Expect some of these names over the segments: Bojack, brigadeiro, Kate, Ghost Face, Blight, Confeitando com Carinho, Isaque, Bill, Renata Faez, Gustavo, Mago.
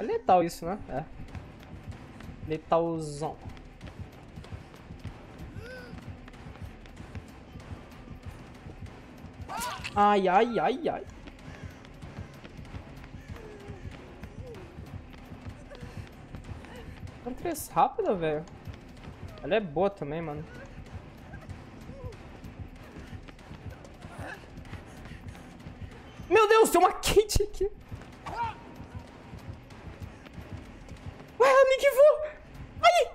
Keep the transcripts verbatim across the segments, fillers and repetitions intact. É letal isso, né? É. Letalzão. Ai, ai, ai, ai. Huntress rápida, velho. Ela é boa também, mano. Meu Deus, tem uma Kate aqui. Ué, ela me quivou. Ai.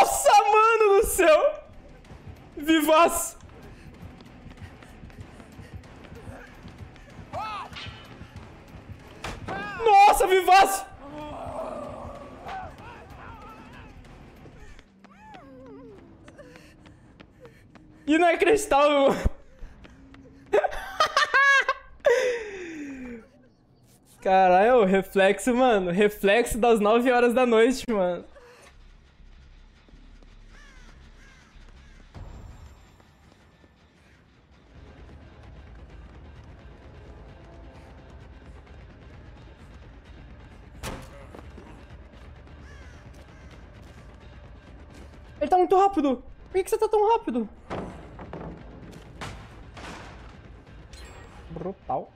Nossa, mano do céu. Vivaço. Nossa, vivaço! Inacreditável! Caralho, reflexo, mano. Reflexo das nove horas da noite, mano. Ele tá muito rápido. Por que que você tá tão rápido? Brutal.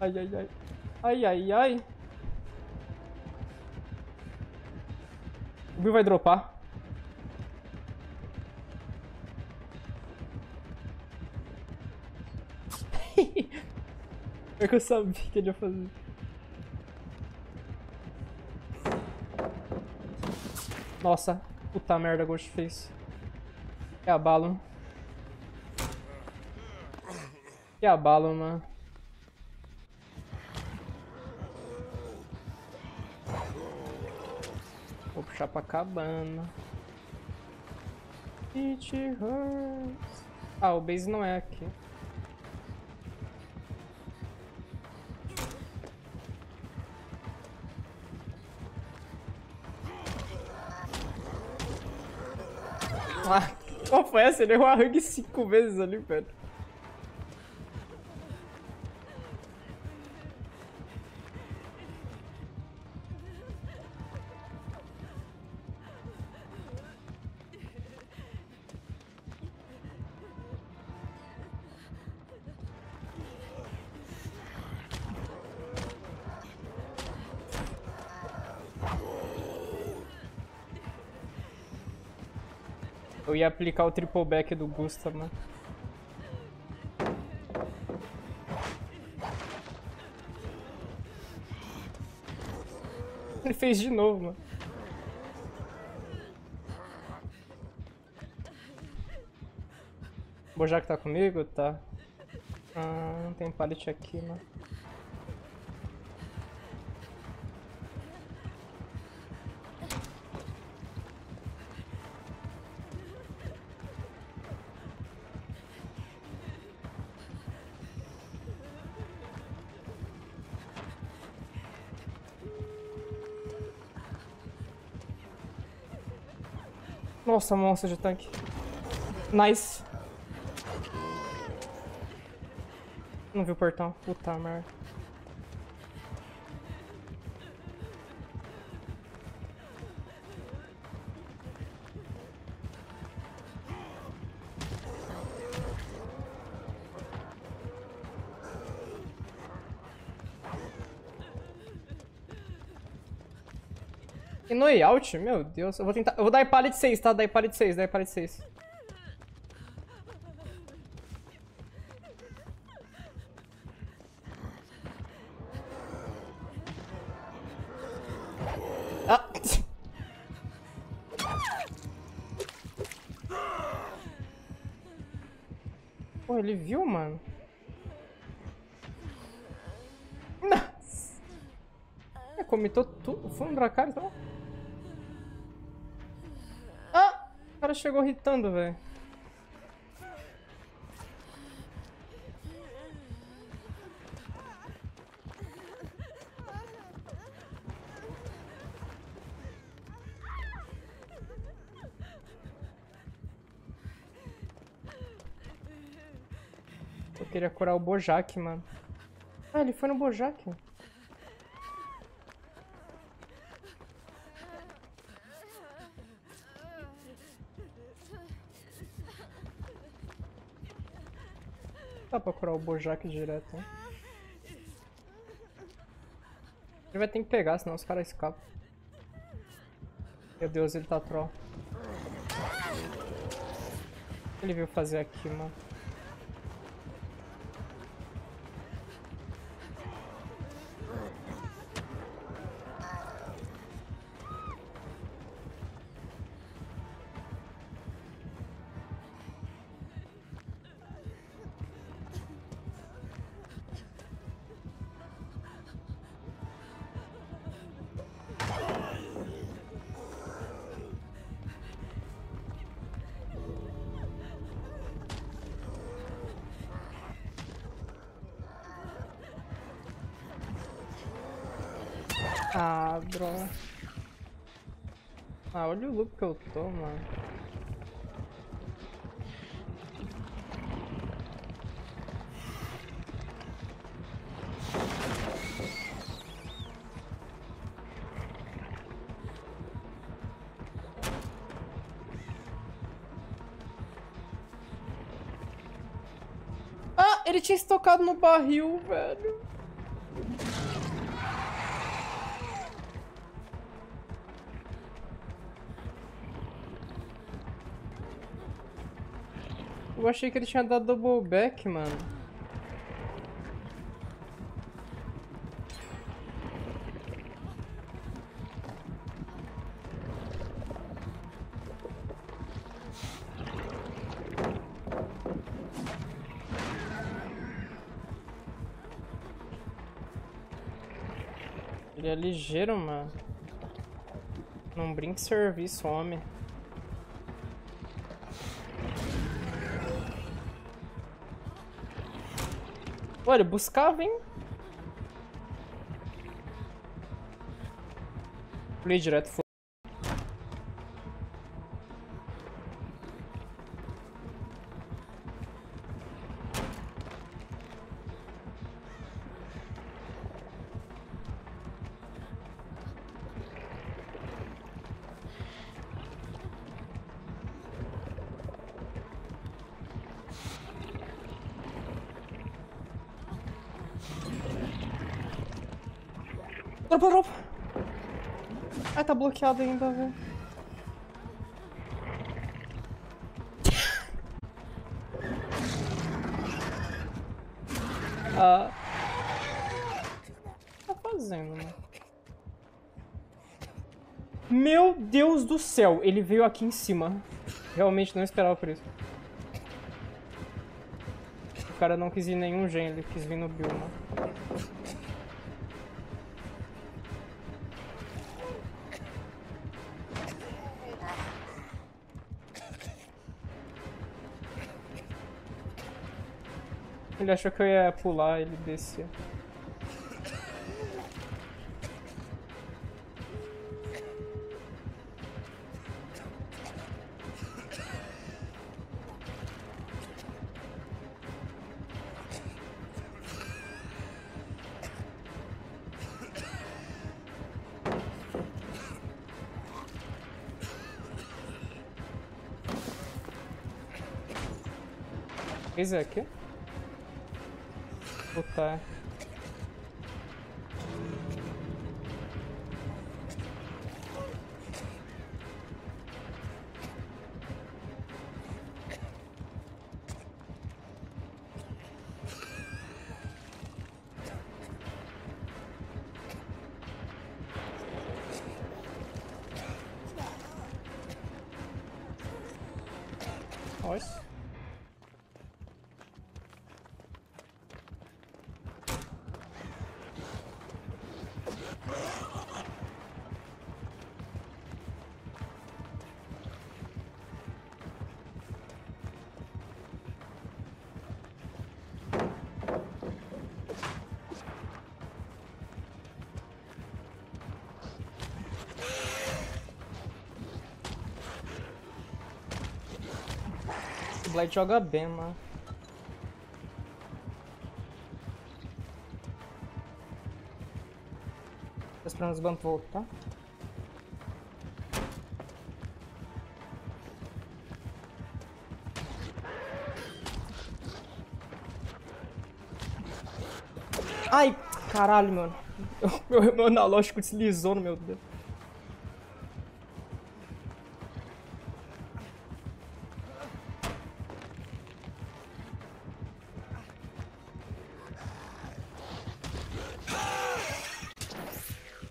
Ai, ai, ai. Ai, ai, ai. O Bill vai dropar. É que eu sabia que ele ia fazer. Nossa, puta merda, Ghost Face. Que abalo. Que abalo, mano. Vou puxar pra cabana. It hurts. Ah, o base não é aqui. Qual foi essa? Ele errou a hug cinco vezes ali, velho. Eu ia aplicar o triple back do Gustavo, mano. Ele fez de novo, mano. O Bojack tá comigo? Tá. Ah, não tem pallet aqui, mano. Nossa, monstro de tanque. Nice. Não vi o portão. Puta merda. E no out? Meu Deus, eu vou tentar. Eu vou dar pallet seis, tá? Dar pallet seis, dar pallet seis. Ah! Pô, ele viu, mano? Nossa! É, comitou tudo. Fomos pra cá, então? O cara chegou irritando, velho. queria curar o Bojack, mano. Ah, ele foi no Bojack. Dá pra curar o Bojack direto, hein? Ele vai ter que pegar, senão os caras escapam. Meu Deus, ele tá troll. O que ele veio fazer aqui, mano? Ah, droga. Ah, olha o loop que eu tô, mano. Ah, ele tinha estocado no barril, velho. Eu achei que ele tinha dado double back, mano. Ele é ligeiro, mano. Não brinque serviço, homem. Olha, buscava, hein? Play direto, foi. Dropa, dropa. Ai, tá bloqueado ainda, velho. Ah. O que tá fazendo, mano? Meu Deus do céu, ele veio aqui em cima. Realmente não esperava por isso. O cara não quis ir em nenhum gen, ele quis vir no build, mano. Ele achou que eu ia pular, ele descia. Isaque? Puta. Olha. Blight joga bem, mano. pra nos banco, tá? Ai, caralho, mano. Meu, meu analógico deslizou no meu dedo.